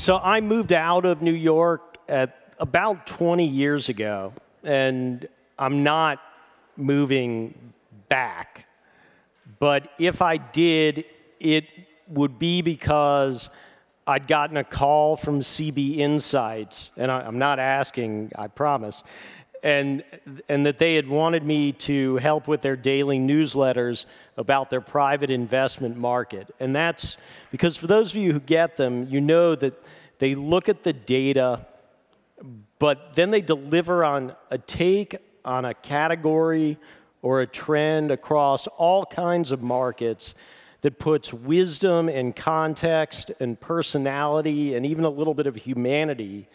So I moved out of New York at about 20 years ago, and I'm not moving back. But if I did, it would be because I'd gotten a call from CB Insights, and I'm not asking, I promise, and that they had wanted me to help with their daily newsletters about their private investment market. And that's because for those of you who get them, you know that they look at the data, but then they deliver on a take on a category or a trend across all kinds of markets that puts wisdom and context and personality and even a little bit of humanity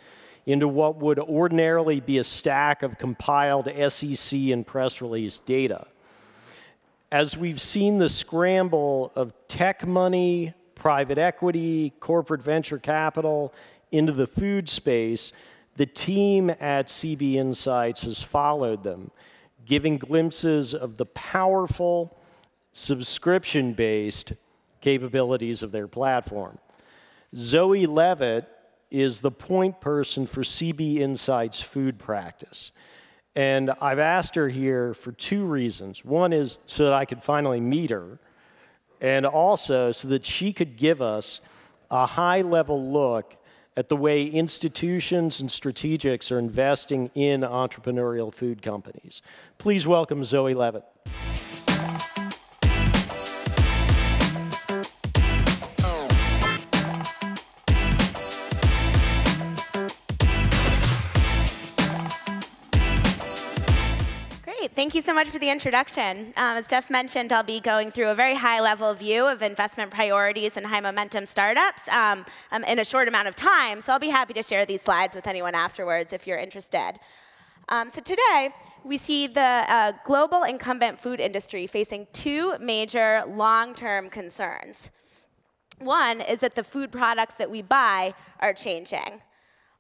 into what would ordinarily be a stack of compiled SEC and press release data. As we've seen the scramble of tech money, private equity, corporate venture capital into the food space, the team at CB Insights has followed them, giving glimpses of the powerful subscription-based capabilities of their platform. Zoe Leavitt is the point person for CB Insights' food practice. And I've asked her here for two reasons. One is so that I could finally meet her, and also so that she could give us a high-level look at the way institutions and strategics are investing in entrepreneurial food companies. Please welcome Zoe Leavitt. Thank you so much for the introduction. As Jeff mentioned, I'll be going through a very high-level view of investment priorities and high-momentum startups in a short amount of time, so I'll be happy to share these slides with anyone afterwards if you're interested. So today, we see the global incumbent food industry facing two major long-term concerns. One is that the food products that we buy are changing.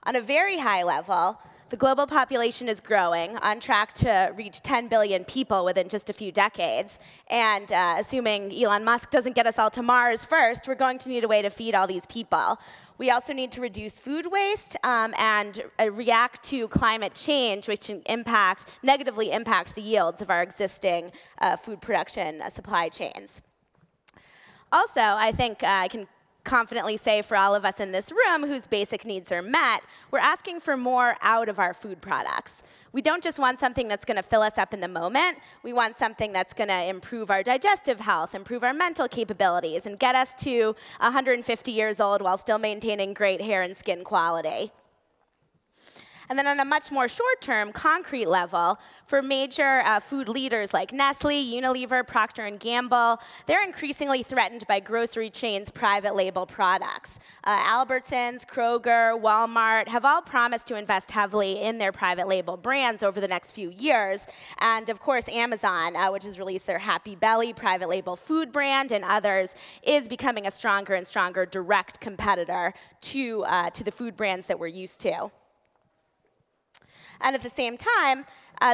On a very high level, the global population is growing, on track to reach 10 billion people within just a few decades. And assuming Elon Musk doesn't get us all to Mars first, we're going to need a way to feed all these people. We also need to reduce food waste and react to climate change, which can negatively impact the yields of our existing food production supply chains. Also, I think I can confidently say for all of us in this room whose basic needs are met, we're asking for more out of our food products. We don't just want something that's going to fill us up in the moment. We want something that's going to improve our digestive health, improve our mental capabilities, and get us to 150 years old while still maintaining great hair and skin quality. And then on a much more short-term, concrete level, for major food leaders like Nestle, Unilever, Procter & Gamble, they're increasingly threatened by grocery chains' private label products. Albertsons, Kroger, Walmart have all promised to invest heavily in their private label brands over the next few years. And of course, Amazon, which has released their Happy Belly private label food brand and others, is becoming a stronger and stronger direct competitor to the food brands that we're used to. And at the same time,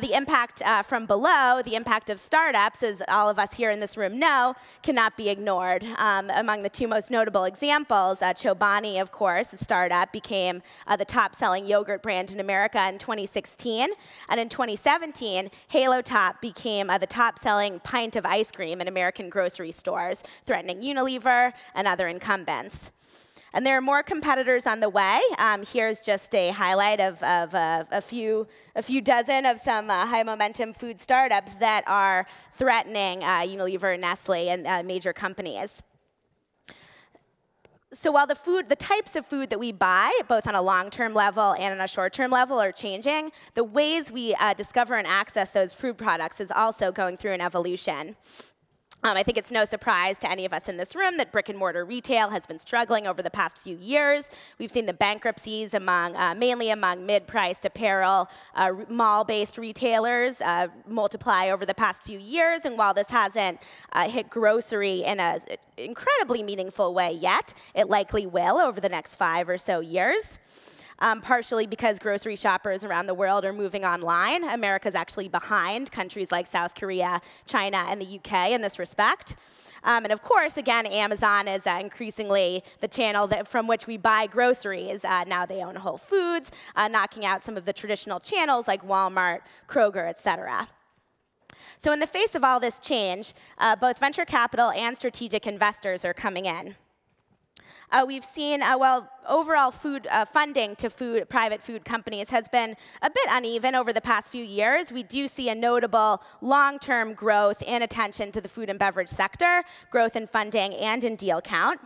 the impact from below, the impact of startups, as all of us here in this room know, cannot be ignored. Among the two most notable examples, Chobani, of course, a startup, became the top-selling yogurt brand in America in 2016. And in 2017, Halo Top became the top-selling pint of ice cream in American grocery stores, threatening Unilever and other incumbents. And there are more competitors on the way. Here's just a highlight of a few dozen of some high-momentum food startups that are threatening Unilever, Nestle, and major companies. So while the types of food that we buy, both on a long-term level and on a short-term level, are changing, the ways we discover and access those food products is also going through an evolution. I think it's no surprise to any of us in this room that brick-and-mortar retail has been struggling over the past few years. We've seen the bankruptcies mainly among mid-priced apparel, mall-based retailers multiply over the past few years. And while this hasn't hit grocery in an incredibly meaningful way yet, it likely will over the next 5 or so years. partially because grocery shoppers around the world are moving online. America's actually behind countries like South Korea, China, and the UK in this respect. And of course, again, Amazon is increasingly the channel that from which we buy groceries. Now they own Whole Foods, knocking out some of the traditional channels like Walmart, Kroger, et cetera. So in the face of all this change, both venture capital and strategic investors are coming in. We've seen, overall food funding to private food companies has been a bit uneven over the past few years. We do see a notable long-term growth and attention to the food and beverage sector, growth in funding and in deal count.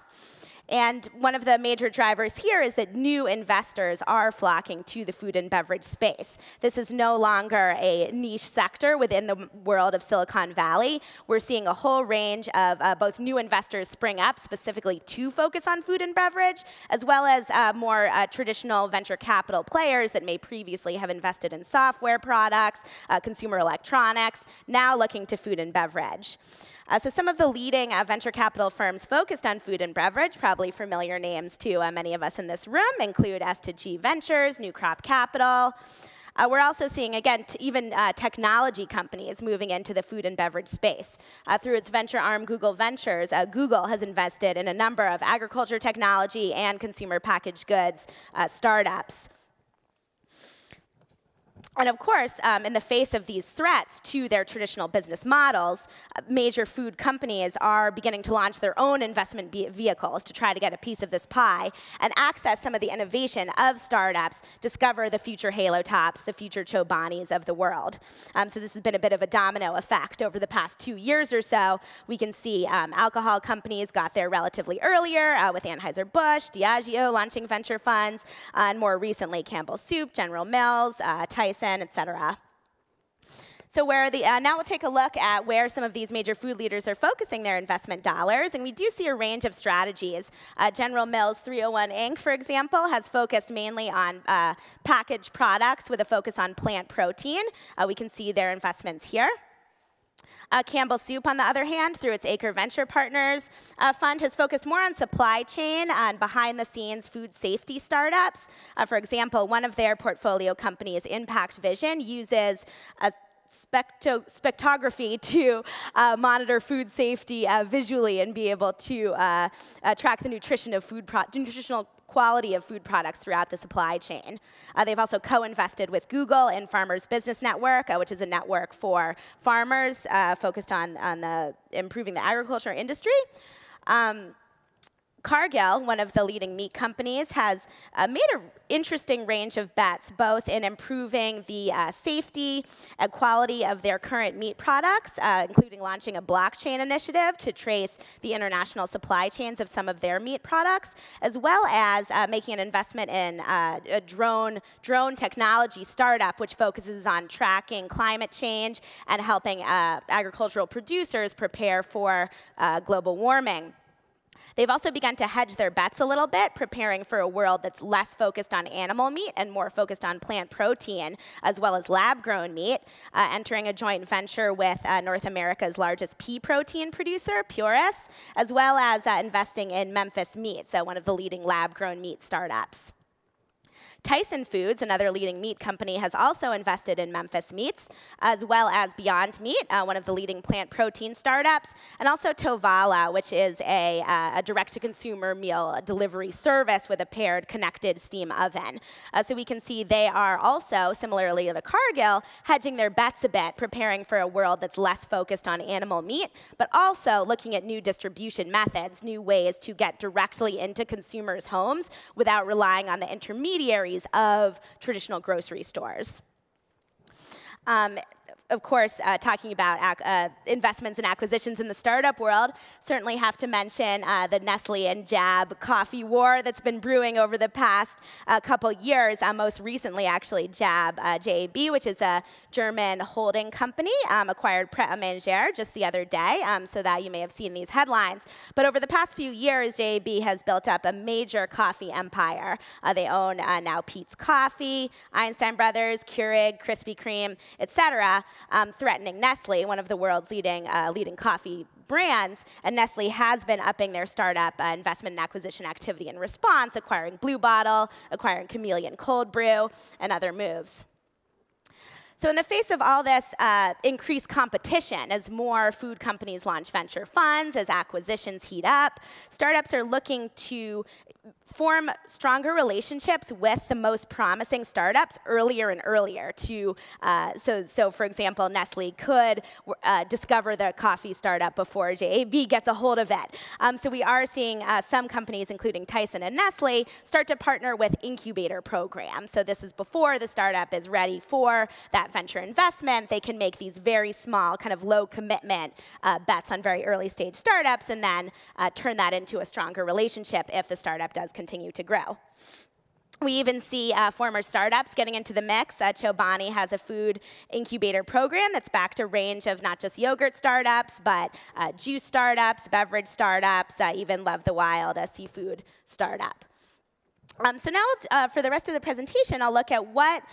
And one of the major drivers here is that new investors are flocking to the food and beverage space. This is no longer a niche sector within the world of Silicon Valley. We're seeing a whole range of both new investors spring up specifically to focus on food and beverage, as well as more traditional venture capital players that may previously have invested in software products, consumer electronics, now looking to food and beverage. So some of the leading venture capital firms focused on food and beverage, probably familiar names to many of us in this room, include S2G Ventures, New Crop Capital. We're also seeing, again, even technology companies moving into the food and beverage space. Through its venture arm, Google Ventures, Google has invested in a number of agriculture technology and consumer packaged goods startups. And of course, in the face of these threats to their traditional business models, major food companies are beginning to launch their own investment vehicles to try to get a piece of this pie and access some of the innovation of startups, discover the future Halo Tops, the future Chobanis of the world. So this has been a bit of a domino effect over the past 2 years or so. We can see alcohol companies got there relatively earlier with Anheuser-Busch, Diageo launching venture funds, and more recently Campbell Soup, General Mills, Tyson, etc. So now we'll take a look at where some of these major food leaders are focusing their investment dollars, and we do see a range of strategies. General Mills 301 Inc., for example, has focused mainly on packaged products with a focus on plant protein. We can see their investments here. Campbell Soup, on the other hand, through its Acre Venture Partners fund, has focused more on supply chain and behind-the-scenes food safety startups. For example, one of their portfolio companies, Impact Vision, uses a spectrography to monitor food safety visually and be able to track the nutrition of nutritional quality of food products throughout the supply chain. They've also co-invested with Google and Farmers Business Network, which is a network for farmers focused on improving the agriculture industry. Cargo, one of the leading meat companies, has made an interesting range of bets, both in improving the safety and quality of their current meat products, including launching a blockchain initiative to trace the international supply chains of some of their meat products, as well as making an investment in a drone technology startup, which focuses on tracking climate change and helping agricultural producers prepare for global warming. They've also begun to hedge their bets a little bit, preparing for a world that's less focused on animal meat and more focused on plant protein, as well as lab-grown meat, entering a joint venture with North America's largest pea protein producer, Puris, as well as investing in Memphis Meat, so one of the leading lab-grown meat startups. Tyson Foods, another leading meat company, has also invested in Memphis Meats, as well as Beyond Meat, one of the leading plant protein startups, and also Tovala, which is a direct-to-consumer meal delivery service with a paired connected steam oven. So we can see they are also, similarly to Cargill, hedging their bets a bit, preparing for a world that's less focused on animal meat, but also looking at new distribution methods, new ways to get directly into consumers' homes without relying on the intermediaries of traditional grocery stores. Of course, talking about investments and acquisitions in the startup world, certainly have to mention the Nestle and JAB coffee war that's been brewing over the past couple years. Most recently, actually, JAB, which is a German holding company, acquired Pret a Manger just the other day, so that you may have seen these headlines. But over the past few years, JAB has built up a major coffee empire. They own now Pete's Coffee, Einstein Brothers, Keurig, Krispy Kreme, etc., threatening Nestle, one of the world's leading coffee brands, and Nestle has been upping their startup investment and acquisition activity in response, acquiring Blue Bottle, acquiring Chameleon Cold Brew, and other moves. So in the face of all this increased competition, as more food companies launch venture funds, as acquisitions heat up, startups are looking to form stronger relationships with the most promising startups earlier and earlier. So for example, Nestle could discover the coffee startup before JAB gets a hold of it. So we are seeing some companies, including Tyson and Nestle, start to partner with incubator programs. So this is before the startup is ready for that venture investment. They can make these very small, kind of low commitment bets on very early stage startups, and then turn that into a stronger relationship if the startup does continue to grow. We even see former startups getting into the mix. Chobani has a food incubator program that's backed a range of not just yogurt startups, but juice startups, beverage startups, even Love the Wild, a seafood startup. So now, for the rest of the presentation, I'll look at what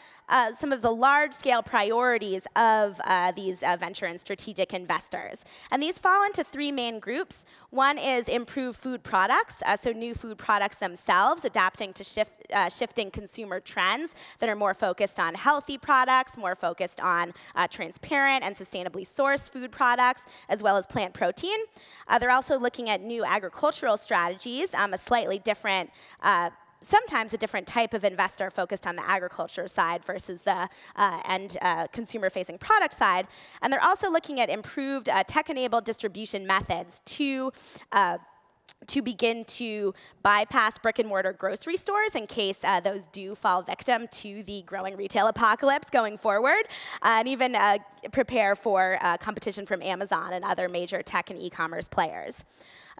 some of the large-scale priorities of these venture and strategic investors. And these fall into three main groups. One is improved food products, so new food products themselves, adapting to shifting consumer trends that are more focused on healthy products, more focused on transparent and sustainably sourced food products, as well as plant protein. They're also looking at new agricultural strategies, a slightly different sometimes a different type of investor focused on the agriculture side versus the consumer-facing product side. And they're also looking at improved tech-enabled distribution methods to begin to bypass brick-and-mortar grocery stores in case those do fall victim to the growing retail apocalypse going forward, and even prepare for competition from Amazon and other major tech and e-commerce players.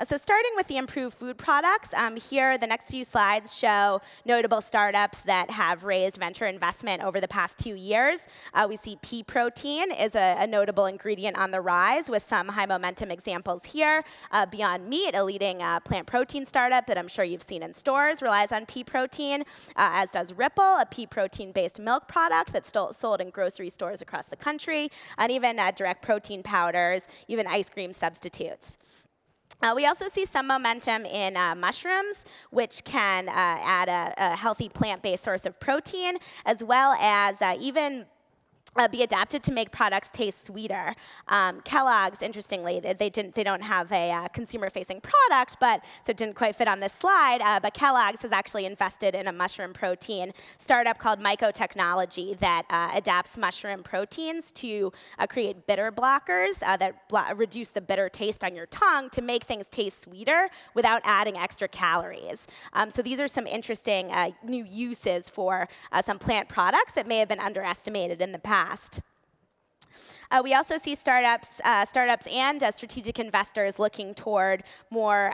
So starting with the improved food products, here the next few slides show notable startups that have raised venture investment over the past 2 years. We see pea protein is a notable ingredient on the rise, with some high momentum examples here. Beyond Meat, a leading plant protein startup that I'm sure you've seen in stores, relies on pea protein, as does Ripple, a pea protein-based milk product that's sold in grocery stores across the country, and even direct protein powders, even ice cream substitutes. We also see some momentum in mushrooms, which can add a healthy plant-based source of protein, as well as even be adapted to make products taste sweeter. Kellogg's, interestingly, they don't have a consumer-facing product, but so it didn't quite fit on this slide. But Kellogg's has actually invested in a mushroom protein startup called MycoTechnology that adapts mushroom proteins to create bitter blockers that reduce the bitter taste on your tongue to make things taste sweeter without adding extra calories. So these are some interesting new uses for some plant products that may have been underestimated in the past. We also see startups and strategic investors looking toward more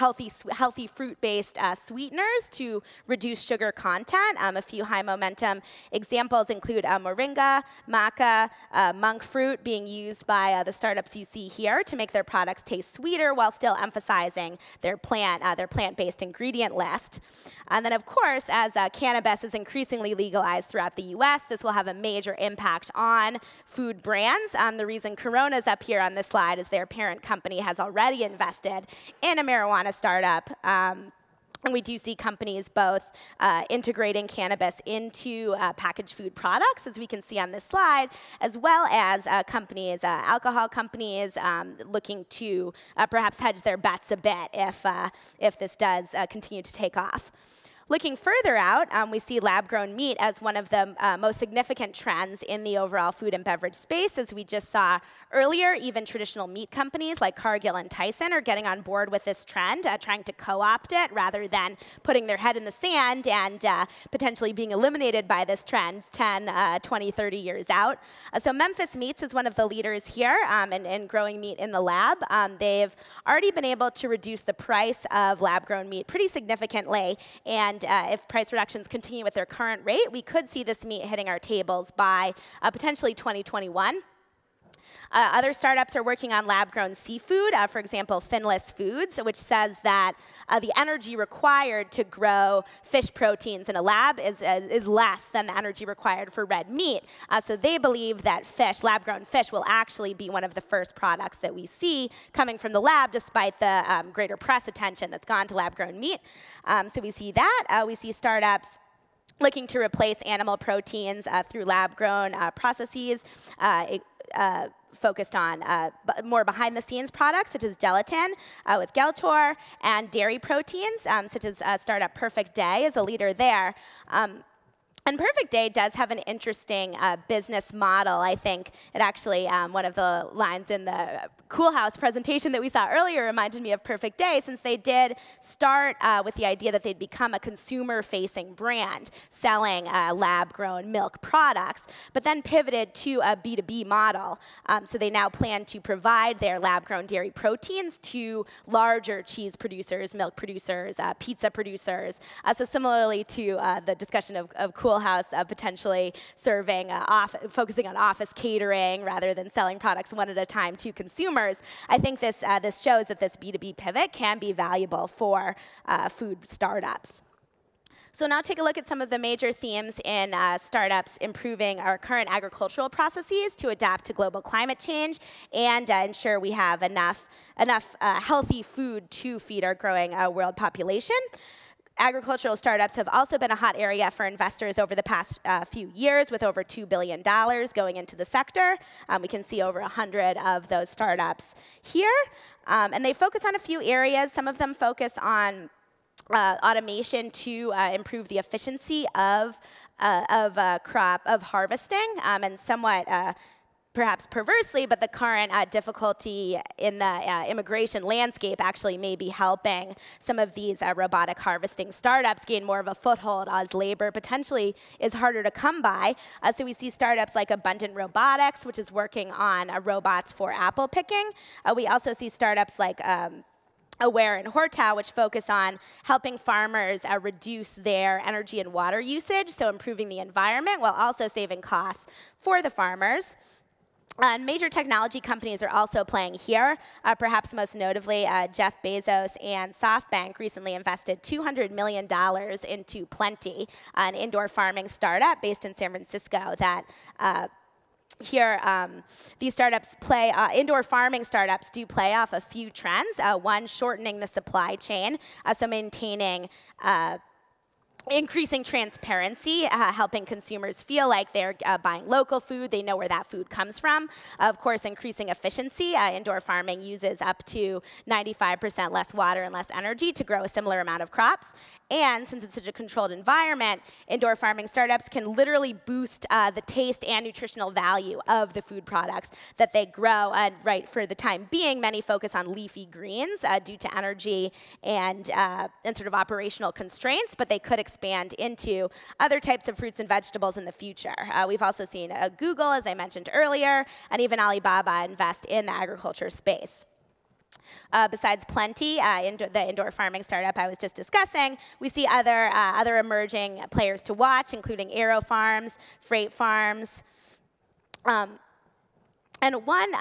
healthy fruit-based sweeteners to reduce sugar content. A few high momentum examples include moringa, maca, monk fruit being used by the startups you see here to make their products taste sweeter while still emphasizing their plant-based ingredient list. And then, of course, as cannabis is increasingly legalized throughout the U.S., this will have a major impact on food brands. The reason Corona's up here on this slide is their parent company has already invested in a marijuana startup. And we do see companies both integrating cannabis into packaged food products, as we can see on this slide, as well as companies, alcohol companies, looking to perhaps hedge their bets a bit if this does continue to take off. Looking further out, we see lab-grown meat as one of the most significant trends in the overall food and beverage space. As we just saw earlier, even traditional meat companies like Cargill and Tyson are getting on board with this trend, trying to co-opt it rather than putting their head in the sand and potentially being eliminated by this trend 10, 20, 30 years out. So Memphis Meats is one of the leaders here in growing meat in the lab. They've already been able to reduce the price of lab-grown meat pretty significantly, and if price reductions continue at their current rate, we could see this meat hitting our tables by potentially 2021. Other startups are working on lab-grown seafood, for example, Finless Foods, which says that the energy required to grow fish proteins in a lab is less than the energy required for red meat. So they believe that fish, lab-grown fish, will actually be one of the first products that we see coming from the lab, despite the greater press attention that's gone to lab-grown meat. So we see that. We see startups looking to replace animal proteins through lab-grown processes, focused on more behind-the-scenes products, such as gelatin with Geltor, and dairy proteins, such as startup Perfect Day is a leader there. And Perfect Day does have an interesting business model, I think. It actually, one of the lines in the Coolhaus presentation that we saw earlier reminded me of Perfect Day, since they did start with the idea that they'd become a consumer-facing brand, selling lab-grown milk products, but then pivoted to a B2B model. So they now plan to provide their lab-grown dairy proteins to larger cheese producers, milk producers, pizza producers. So similarly to the discussion of Coolhaus, potentially serving, focusing on office catering rather than selling products one at a time to consumers. I think this shows that this B2B pivot can be valuable for food startups. So now take a look at some of the major themes in startups improving our current agricultural processes to adapt to global climate change and ensure we have enough healthy food to feed our growing world population. Agricultural startups have also been a hot area for investors over the past few years, with over $2 billion going into the sector. We can see over 100 of those startups here. And they focus on a few areas. Some of them focus on automation to improve the efficiency of harvesting, and somewhat perhaps perversely, but the current difficulty in the immigration landscape actually may be helping some of these robotic harvesting startups gain more of a foothold, as labor potentially is harder to come by. So we see startups like Abundant Robotics, which is working on robots for apple picking. We also see startups like Aware and Hortow, which focus on helping farmers reduce their energy and water usage, so improving the environment while also saving costs for the farmers. And major technology companies are also playing here. Perhaps most notably, Jeff Bezos and SoftBank recently invested $200 million into Plenty, an indoor farming startup based in San Francisco that here, these startups play, indoor farming startups do play off a few trends. One, shortening the supply chain, so maintaining increasing transparency, helping consumers feel like they're buying local food, they know where that food comes from. Of course, increasing efficiency. Indoor farming uses up to 95% less water and less energy to grow a similar amount of crops. And since it's such a controlled environment, indoor farming startups can literally boost the taste and nutritional value of the food products that they grow. And right for the time being, many focus on leafy greens due to energy and sort of operational constraints, but they could expand into other types of fruits and vegetables in the future. We've also seen Google, as I mentioned earlier, and even Alibaba invest in the agriculture space. Besides Plenty, the indoor farming startup I was just discussing, we see other emerging players to watch, including Aero Farms, Freight Farms. And one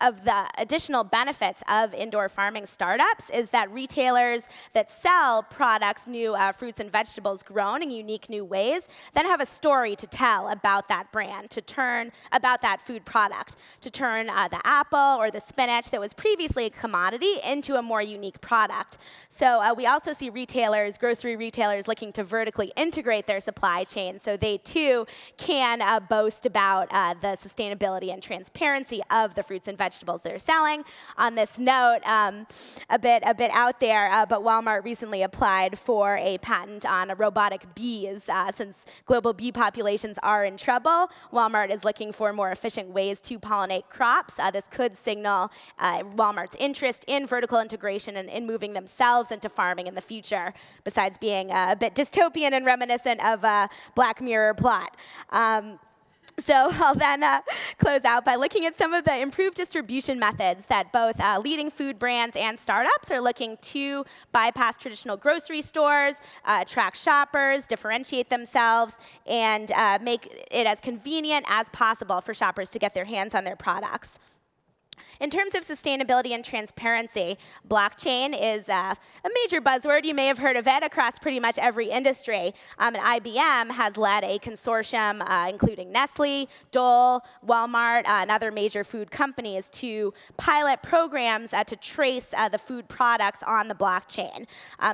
of the additional benefits of indoor farming startups is that retailers that sell products, new fruits and vegetables grown in unique new ways, then have a story to tell about that brand, about that food product, to turn the apple or the spinach that was previously a commodity into a more unique product. So we also see retailers, grocery retailers, looking to vertically integrate their supply chain, so they too can boast about the sustainability and transparency of the fruits and vegetables they're selling. On this note, a bit out there, but Walmart recently applied for a patent on robotic bees. Since global bee populations are in trouble, Walmart is looking for more efficient ways to pollinate crops. This could signal Walmart's interest in vertical integration and in moving themselves into farming in the future, besides being a bit dystopian and reminiscent of a Black Mirror plot. So I'll then close out by looking at some of the improved distribution methods that both leading food brands and startups are looking to bypass traditional grocery stores, attract shoppers, differentiate themselves, and make it as convenient as possible for shoppers to get their hands on their products. In terms of sustainability and transparency, blockchain is a major buzzword. You may have heard of it across pretty much every industry. And IBM has led a consortium, including Nestle, Dole, Walmart, and other major food companies to pilot programs to trace the food products on the blockchain.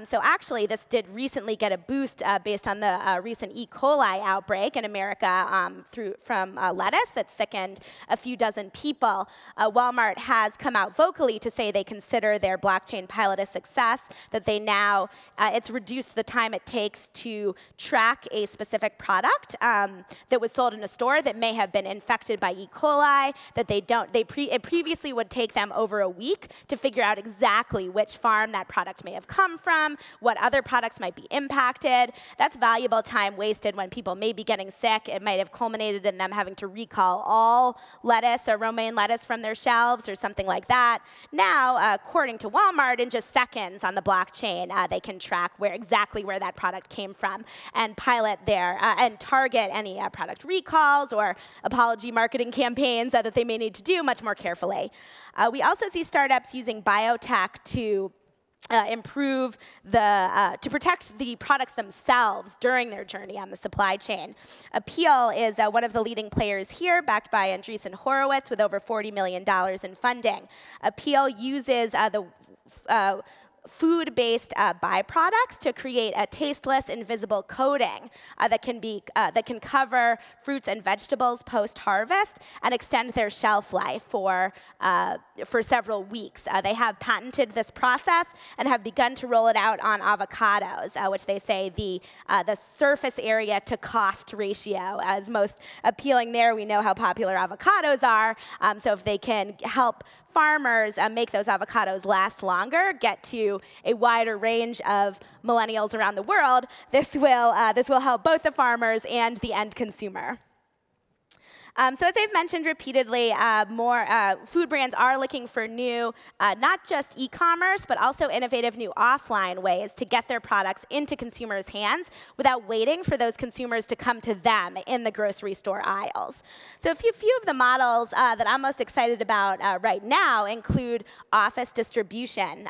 So actually, this did recently get a boost based on the recent E. coli outbreak in America from lettuce that sickened a few dozen people. Walmart has come out vocally to say they consider their blockchain pilot a success, that they now, it's reduced the time it takes to track a specific product that was sold in a store that may have been infected by E. coli, that they don't, it previously would take them over a week to figure out exactly which farm that product may have come from, what other products might be impacted. That's valuable time wasted when people may be getting sick. It might have culminated in them having to recall all lettuce or romaine lettuce from their shelves or something like that. Now, according to Walmart, in just seconds on the blockchain, they can track exactly where that product came from and pilot there and target any product recalls or apology marketing campaigns that they may need to do much more carefully. We also see startups using biotech to improve the, to protect the products themselves during their journey on the supply chain. Apeel is one of the leading players here, backed by Andreessen Horowitz with over $40 million in funding. Apeel uses food-based byproducts to create a tasteless, invisible coating that can cover fruits and vegetables post-harvest and extend their shelf life for several weeks. They have patented this process and have begun to roll it out on avocados, which they say the surface area to cost ratio is most appealing there. We know how popular avocados are, so if they can help farmers make those avocados last longer, get to a wider range of millennials around the world, this will help both the farmers and the end consumer. So as I've mentioned repeatedly, more food brands are looking for new, not just e-commerce, but also innovative new offline ways to get their products into consumers' hands without waiting for those consumers to come to them in the grocery store aisles. So a few of the models that I'm most excited about right now include office distribution.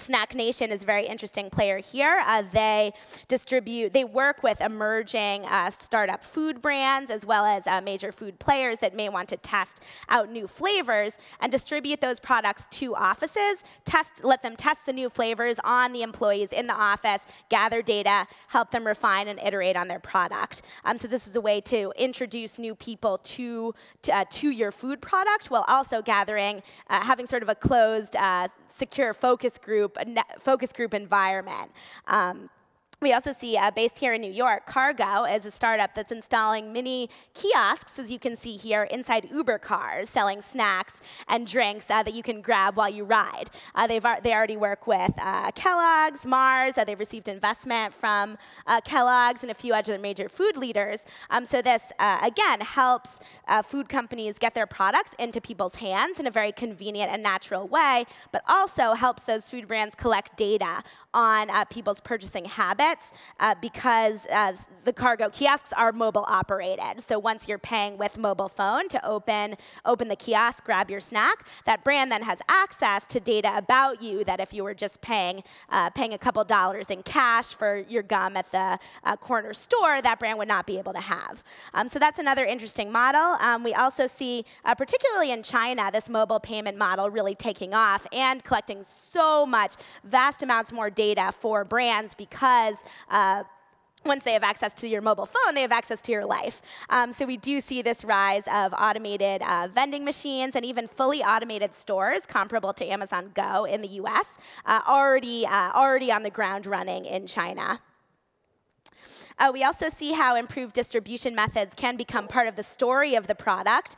Snack Nation is a very interesting player here. They work with emerging startup food brands as well as major food players that may want to test out new flavors and distribute those products to offices, let them test the new flavors on the employees in the office, gather data, help them refine and iterate on their product. So this is a way to introduce new people to your food product while also gathering, having sort of a closed, secure focus group environment. We also see, based here in New York, Cargo is a startup that's installing mini kiosks, as you can see here, inside Uber cars, selling snacks and drinks that you can grab while you ride. They already work with Kellogg's, Mars. They've received investment from Kellogg's and a few other major food leaders. So this, again, helps food companies get their products into people's hands in a very convenient and natural way, but also helps those food brands collect data on people's purchasing habits. Because the Cargo kiosks are mobile operated. So once you're paying with mobile phone to open the kiosk, grab your snack, that brand then has access to data about you that if you were just paying a couple dollars in cash for your gum at the corner store, that brand would not be able to have. So that's another interesting model. We also see, particularly in China, this mobile payment model really taking off and collecting so much, vast amounts more data for brands because once they have access to your mobile phone, they have access to your life. So we do see this rise of automated vending machines and even fully automated stores comparable to Amazon Go in the US, already on the ground running in China. We also see how improved distribution methods can become part of the story of the product.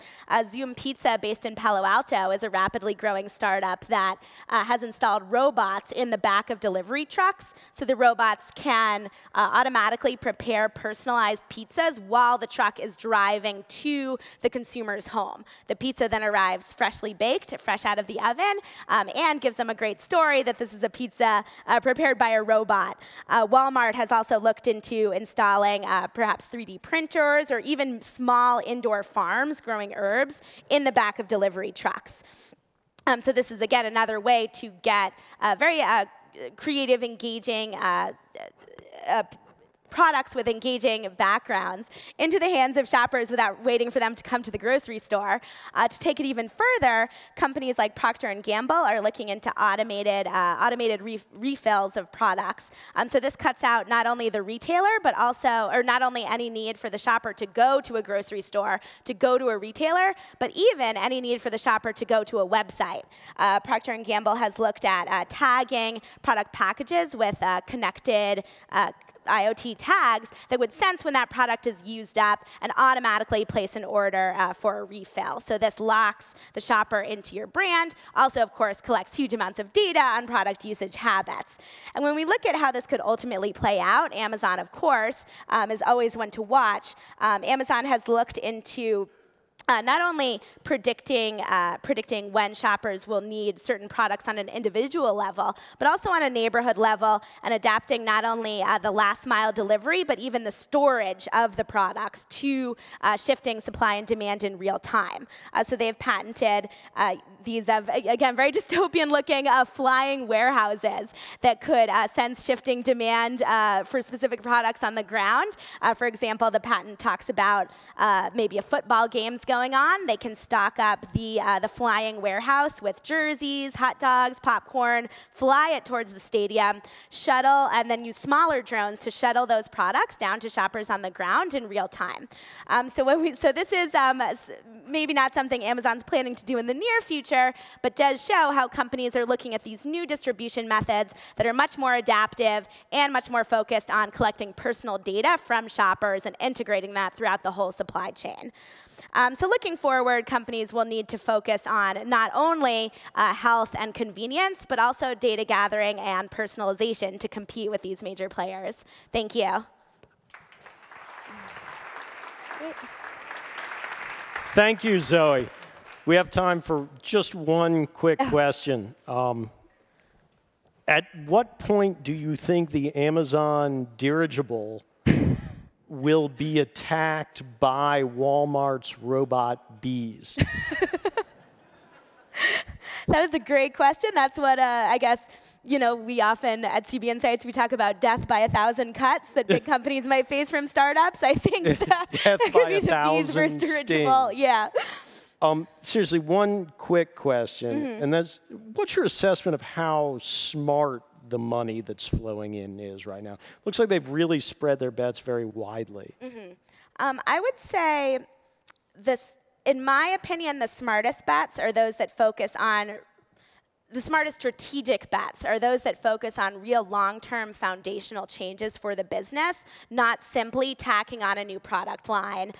Zoom Pizza, based in Palo Alto, is a rapidly growing startup that has installed robots in the back of delivery trucks, so the robots can automatically prepare personalized pizzas while the truck is driving to the consumer's home. The pizza then arrives freshly baked, fresh out of the oven, and gives them a great story that this is a pizza prepared by a robot. Walmart has also looked into installing perhaps 3D printers or even small indoor farms growing herbs in the back of delivery trucks. So this is, again, another way to get very creative, engaging products with engaging backgrounds into the hands of shoppers without waiting for them to come to the grocery store. To take it even further, companies like Procter & Gamble are looking into automated refills of products. So this cuts out not only the retailer, but also, or not only any need for the shopper to go to a grocery store, to go to a retailer, but even any need for the shopper to go to a website. Procter & Gamble has looked at tagging product packages with connected IoT tags that would sense when that product is used up and automatically place an order for a refill. So this locks the shopper into your brand, also of course collects huge amounts of data on product usage habits. And when we look at how this could ultimately play out, Amazon of course is always one to watch. Amazon has looked into not only predicting when shoppers will need certain products on an individual level, but also on a neighborhood level, and adapting not only the last mile delivery, but even the storage of the products to shifting supply and demand in real time. So they've patented these, again, very dystopian looking flying warehouses that could sense shifting demand for specific products on the ground. For example, the patent talks about maybe a football game's going on. They can stock up the flying warehouse with jerseys, hot dogs, popcorn, fly it towards the stadium, shuttle, and then use smaller drones to shuttle those products down to shoppers on the ground in real time. So this is maybe not something Amazon's planning to do in the near future, but does show how companies are looking at these new distribution methods that are much more adaptive and much more focused on collecting personal data from shoppers and integrating that throughout the whole supply chain. So looking forward, companies will need to focus on not only health and convenience, but also data gathering and personalization to compete with these major players. Thank you. Thank you, Zoe. We have time for just one quick question. At what point do you think the Amazon dirigible will be attacked by Walmart's robot bees? That is a great question. That's what I guess, you know, we often at CB Insights, we talk about death by a thousand cuts that big companies might face from startups. I think that, that could be the bees versus dirigible. Yeah. Seriously, one quick question, and that's, what's your assessment of how smart the money that's flowing in is right now? Looks like they've really spread their bets very widely. I would say this, in my opinion, the smartest bets are those that focus on, the smartest strategic bets are those that focus on real long-term foundational changes for the business, not simply tacking on a new product line.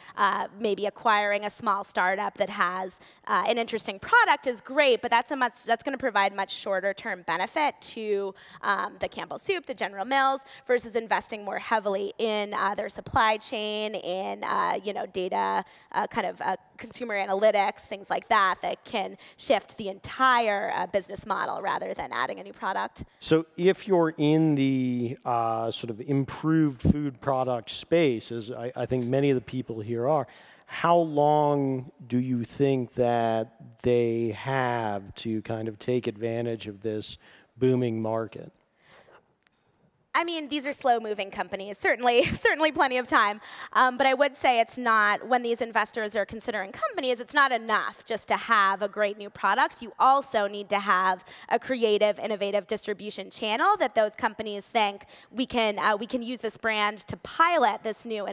Maybe acquiring a small startup that has an interesting product is great, but that's going to provide much shorter-term benefit to the Campbell Soup, the General Mills, versus investing more heavily in their supply chain, in data, kind of consumer analytics, things like that, that can shift the entire business model rather than adding a new product. So if you're in the sort of improved food product space, as I think many of the people here are, how long do you think that they have to kind of take advantage of this booming market? I mean, these are slow-moving companies, certainly plenty of time. But I would say it's not, when these investors are considering companies, it's not enough just to have a great new product. You also need to have a creative, innovative distribution channel that those companies think, we can use this brand to pilot this new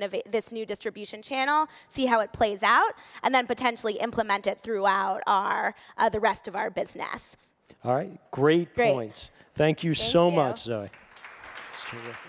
distribution channel, see how it plays out, and then potentially implement it throughout our the rest of our business. All right, great points. Thank you so much, Zoe. Terrific.